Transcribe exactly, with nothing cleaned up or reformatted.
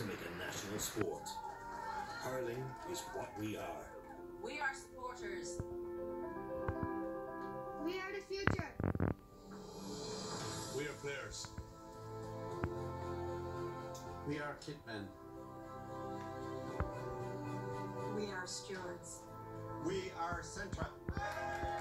to make a national sport. Hurling is what we are. We are supporters. We are the future. We are players. We are kitmen. We are stewards. We are Centra.